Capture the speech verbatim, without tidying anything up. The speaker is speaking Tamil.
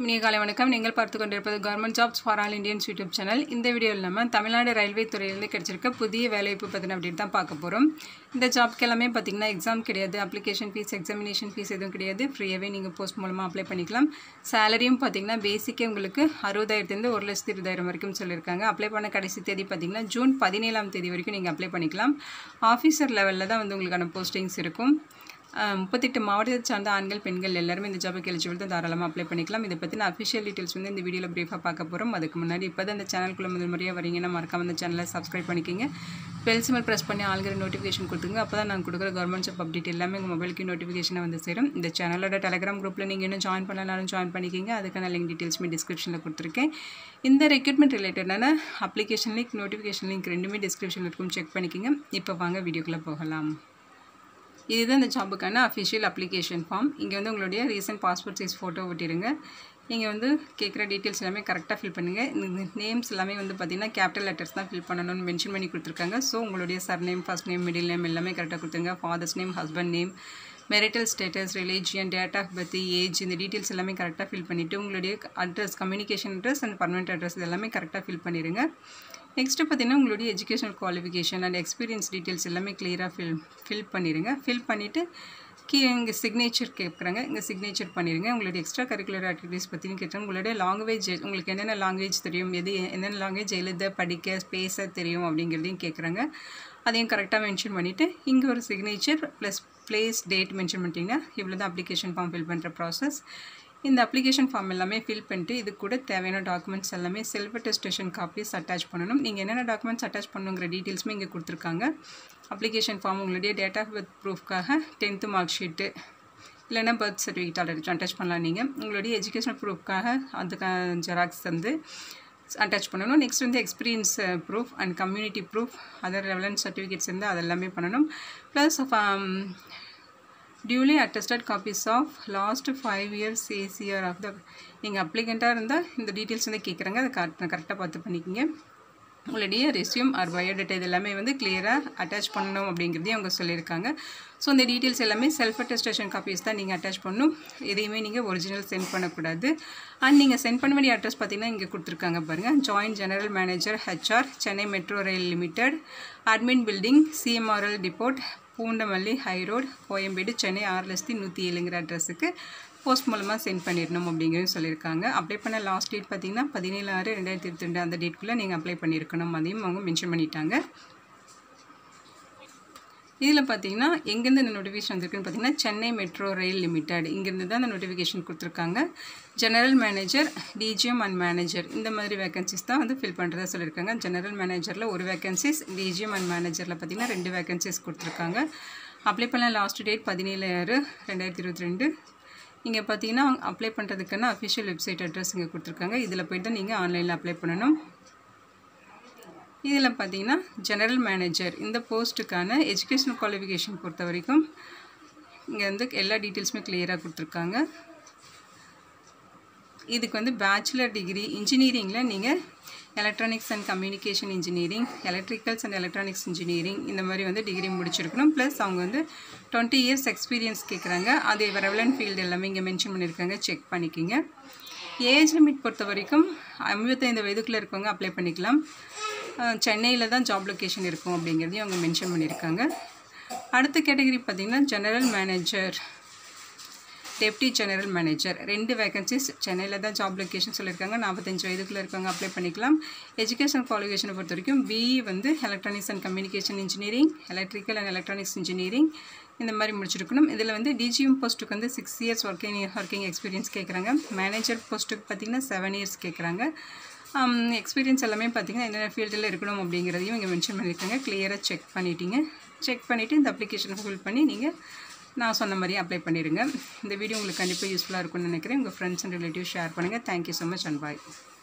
அனைவருக்கும் இனிய காலை வணக்கம். நீங்கள் பார்த்து கொண்டிருப்பது government jobs for all Indians YouTube channel. இந்த வீடியோவில் நம்ம தமிழ்நாடு ரயில்வே துறையிலிருந்து கிடைச்சிருக்க புதிய வேலைவாய்ப்பு பற்றின அப்படின்னு தான் பார்க்க போகிறோம். இந்த ஜாப்க்கு எல்லாமே பார்த்திங்கன்னா எக்ஸாம் கிடையாது, அப்ளிகேஷன் ஃபீஸ் எக்ஸாமினேஷன் ஃபீஸ் எதுவும் கிடையாது, ஃப்ரீயாகவே நீங்கள் போஸ்ட் மூலமாக அப்ளை பண்ணிக்கலாம். சேலரியும் பார்த்திங்கன்னா பேசிக்கே உங்களுக்கு அறுபதாயிரத்துலேருந்து ஒரு லட்சத்தி இருபதாயிரம் வரைக்கும் சொல்லியிருக்காங்க. அப்ளை பண்ண கடைசி தேதி பார்த்திங்கன்னா ஜூன் பதினேழாம் தேதி வரைக்கும் நீங்கள் அப்ளை பண்ணிக்கலாம். ஆஃபீஸர் லெவலில் தான் வந்து உங்களுக்கான போஸ்டிங்ஸ் இருக்கும். முப்பத்தெட்டு மாவட்டத்தை சார்ந்த ஆண்கள் பெண்கள் எல்லாருமே இந்த ஜாபுக்கு எலிஜிபிள் தான், தாராளமாக அப்ளை பண்ணிக்கலாம். இதை பற்றின அஃபிஷியல் டீட்டெயில்ஸ் வந்து இந்த வீடியோவில் ப்ரீஃபாக பார்க்க போகிறோம். அதுக்கு முன்னாடி இப்போ தான் அந்த சேனலுக்குள்ளே முதல் முறையாக வரீங்கன்னா மறக்காம அந்த சேனலை சப்ஸ்கிரைப் பண்ணிக்கிங்க. பெல் சிம்பல் ப்ரெஸ் பண்ணி ஆளுங்கிற நோட்டிஃபிகேஷன் கொடுத்துங்க. அப்போ தான் நான் கொடுக்குற கவர்மெண்ட் ஜாப் அப்டேட் எல்லாமே உங்கள் மொபைலுக்கு நோட்டிஃபிகேஷனை வந்து சேரும். இந்த சேனலோட டெலிகிராம் குரூப்பில் நீங்கள் இன்னும் ஜாயின் பண்ணலாம்னு ஜாயின் பண்ணிக்கிங்க. அதுக்கான லிங்க் டீட்டெயில்ஸுமே டிஸ்கிரிப்ஷனில் கொடுத்துருக்கேன். இந்த ரெக்ரூட்மெண்ட் ரிலேட்டடான அப்ளிகேஷன் லிங்க் நோட்டிஃபிகேஷன் லிங்க் ரெண்டுமே டிஸ்கிரிப்ஷனில் இருக்கும், செக் பண்ணிக்கிங்க. இப்போ வாங்க வீடியோக்குள்ளே போகலாம். இதுதான் இந்த ஜாபுக்கான அஃபிஷியல் அப்ளிகேஷன் ஃபார்ம். இங்கே வந்து உங்களுடைய ரீசன்ட் பாஸ்போர்ட் சைஸ் ஃபோட்டோ ஒட்டிடுங்க. நீங்கள் வந்து கேட்குற டீட்டெயில்ஸ் எல்லாமே கரெக்டாக ஃபில் பண்ணுங்கள். இந்த நேம்ஸ் எல்லாமே வந்து பார்த்திங்கன்னா கேபிட்டல் லெட்டர்ஸ் தான் ஃபில் பண்ணணும்னு மென்ஷன் பண்ணி கொடுத்துருக்காங்க. ஸோ உங்களுடைய sur name, first name, middle name எல்லாமே கரெக்டாக கொடுத்துருங்க. Father's name, husband name, marital status, religion, date of birth, age, இந்த டீட்டெயில்ஸ் எல்லாமே கரெக்டாக ஃபில் பண்ணிவிட்டு உங்களுடைய address, communication address and permanent address எல்லாமே கரெக்டாக ஃபில் பண்ணிடுங்க. நெக்ஸ்ட்டு பார்த்திங்கன்னா உங்களுடைய educational qualification and experience details எல்லாமே கிளியராக ஃபில் ஃபில் பண்ணிடுங்க. ஃபில் பண்ணிவிட்டு கீ இங்கே சிக்னேச்சர் கேட்குறாங்க, இங்கே சிக்னேச்சர் பண்ணிடுங்க. உங்களுடைய எக்ஸ்ட்ரா கரிக்குலர் ஆக்டிவிட்டீஸ் பற்றினு கேட்டால் உங்களுடைய லாங்குவேஜ், உங்களுக்கு என்னென்ன லாங்குவேஜ் தெரியும், எது என்னென்ன லாங்குவேஜ் எழுத படிக்க பேச தெரியும் அப்படிங்கிறதையும் கேட்குறாங்க. அதையும் கரெக்டாக மென்ஷன் பண்ணிவிட்டு இங்கே ஒரு signature plus place date mention பண்ணிட்டீங்கன்னா இவ்வளோ தான் அப்ளிகேஷன் ஃபார்ம் ஃபில் பண்ணுற ப்ராசஸ். இந்த அப்ளிகேஷன் ஃபார்ம் எல்லாமே ஃபில் பண்ணிட்டு இது கூட தேவையான டாக்குமெண்ட்ஸ் எல்லாமே செல்ஃப் அட்டெஸ்டேஷன் காப்பீஸ் அட்டாச் பண்ணணும். நீங்கள் என்னென்ன டாக்குமெண்ட்ஸ் அட்டாச் பண்ணுங்கிற டீட்டெயில்ஸுமே இங்கே கொடுத்துருக்காங்க. அப்ளிகேஷன் ஃபார்ம் உங்களுடைய டேட் ஆஃப் பர்த் ப்ரூஃப்காக டென்த்து மார்க் ஷீட்டு இல்லைன்னா பர்த் சர்டிஃபிகேட் ஆல்ரெடி அட்டாச் பண்ணலாம். நீங்கள் உங்களுடைய எஜுகேஷனல் ப்ரூஃப்காக அதுக்கான ஜெராக்ஸ் வந்து அட்டாச் பண்ணணும். நெக்ஸ்ட் வந்து experience proof and community proof, other relevant certificates வந்து அதெல்லாமே பண்ணணும். Plus duly attested copies of last five years ACR of the, நீங்கள் அப்ளிகண்ட்டாக இருந்தால் இந்த டீட்டெயில்ஸ் வந்து கேட்குறாங்க. அதை கரெக்ட் கரெக்டாக பார்த்து பண்ணிக்கிங்க. உங்களுடைய ரெஸ்யூம் ஆர் பயோடேட்டா இது எல்லாமே வந்து கிளியராக அட்டாச் பண்ணணும் அப்படிங்கிறதையும் அவங்க சொல்லியிருக்காங்க. ஸோ இந்த டீட்டெயில்ஸ் எல்லாமே செல்ஃப் அட்டஸ்டேஷன் காப்பீஸ் தான் நீங்கள் அட்டாச் பண்ணணும். எதையுமே நீங்கள் ஒரிஜினல் சென்ட் பண்ணக்கூடாது. அண்ட் நீங்கள் சென்ட் பண்ண வேண்டிய அட்ரஸ் பார்த்திங்கன்னா இங்கே கொடுத்துருக்காங்க பாருங்கள். Joint general manager HR, Chennai metro rail limited, admin building, CMRL depot, Poonamallee high road, Koyambedu, Chennai ஆறு லட்சத்தி நூற்றி ஏழுங்கிற அட்ரஸுக்கு போஸ்ட் மூலமாக சென்ட் பண்ணிடணும் அப்படிங்கிறது சொல்லியிருக்காங்க. அப்ளை பண்ண லாஸ்ட் டேட் பார்த்திங்கன்னா பதினேழு ஆறு ரெண்டாயிரத்தி இருபத்தி ரெண்டு அந்த டேட்டுக்குள்ளே நீங்கள் அப்ளை பண்ணியிருக்கணும். அதையும் அவங்க மென்ஷன் பண்ணிட்டாங்க. இதில் பார்த்திங்கன்னா எங்கேருந்து இந்த நோட்டிஃபிகேஷன் வந்திருக்குன்னு பார்த்திங்கன்னா சென்னை மெட்ரோ ரயில் லிமிடெட் இங்கேருந்து தான் அந்த நோட்டிஃபிகேஷன் கொடுத்துருக்காங்க. General manager, DGM and manager இந்த மாதிரி வேகன்சிஸ் தான் வந்து ஃபில் பண்ணுறதா சொல்லியிருக்காங்க. ஜெனரல் மேனேஜரில் ஒரு வேகன்சிஸ், டிஜிஎம் அண்ட் மேனேஜரில் பார்த்திங்கன்னா ரெண்டு வேகன்சிஸ் கொடுத்துருக்காங்க. அப்ளை பண்ண லாஸ்ட் டேட் பதினேழு ஆறு ரெண்டாயிரத்தி இருபத்தி ரெண்டு இங்கே பார்த்திங்கன்னா அப்ளை பண்ணுறதுக்கான அஃபிஷியல் வெப்சைட் அட்ரஸ் இங்கே கொடுத்துருக்காங்க. இதில் போய்ட்டு தான் நீங்கள் ஆன்லைனில் அப்ளை பண்ணணும். இதில் பார்த்திங்கன்னா ஜெனரல் மேனேஜர் இந்த போஸ்ட்டுக்கான எஜுகேஷனல் குவாலிஃபிகேஷன் பொறுத்த வரைக்கும் இங்கே வந்து எல்லா டீட்டெயில்ஸுமே கிளியராக கொடுத்துருக்காங்க. இதுக்கு வந்து பேச்சுலர் டிகிரி இன்ஜினியரிங்கில் நீங்கள் electronics and communication engineering, electricals and electronics engineering இந்த மாதிரி வந்து டிகிரி முடிச்சிருக்கணும். ப்ளஸ் அவங்க வந்து டுவெண்ட்டி இயர்ஸ் எக்ஸ்பீரியன்ஸ் கேட்குறாங்க. அது ரெவலண்ட் ஃபீல்டு எல்லாமே இங்கே மென்ஷன் பண்ணியிருக்காங்க, செக் பண்ணிக்கிங்க. ஏஜ் லிமிட் பொறுத்த வரைக்கும் ஐம்பத்தைந்து வயதுக்குள்ளே இருக்கவங்க அப்ளை பண்ணிக்கலாம். சென்னையில் தான் ஜாப் லொக்கேஷன் இருக்கும் அப்படிங்கிறதையும் அவங்க மென்ஷன் பண்ணியிருக்காங்க. அடுத்த கேட்டகரி பார்த்திங்கன்னா general manager, deputy general manager ரெண்டு வேகன்சிஸ் சென்னையில் தான் ஜாப் லொக்கேஷன் சொல்லியிருக்காங்க. நாற்பத்தஞ்சு வயதுக்குள்ளே இருக்கவங்க அப்ளை பண்ணிக்கலாம். எஜுகேஷன் குவாலிஃபிகேஷனை பொறுத்த வரைக்கும் பிஇ வந்து electronics and communication engineering, electrical and electronics engineering இந்த மாதிரி முடிச்சிருக்கணும். இதில் வந்து டிஜிஎம் போஸ்ட்டுக்கு வந்து six years working working experience கேட்குறாங்க. மேனேஜர் போஸ்ட்டுக்கு பார்த்திங்கன்னா செவன் இயர்ஸ் கேட்குறாங்க. எக்ஸ்பீரியன்ஸ் எல்லாமே பார்த்திங்கன்னா என்னென்ன ஃபீல்டில் இருக்கணும் அப்படிங்கிறதையும் இங்கே மென்ஷன் பண்ணியிருக்காங்க. கிளியராக செக் பண்ணிட்டீங்க. செக் பண்ணிவிட்டு இந்த அப்ளிகேஷனை ஃபில் பண்ணி நீங்கள் நான் சொன்ன மாதிரி அப்ளை பண்ணிடுங்க. இந்த வீடியோ உங்களுக்கு கண்டிப்பாக யூஸ்ஃபுல்லாக இருக்கும்னு நினைக்கிறேன். உங்கள் ஃப்ரெண்ட்ஸ் அண்ட் ரிலேட்டிவ் ஷேர் பண்ணுங்கள். Thank you so much and bye.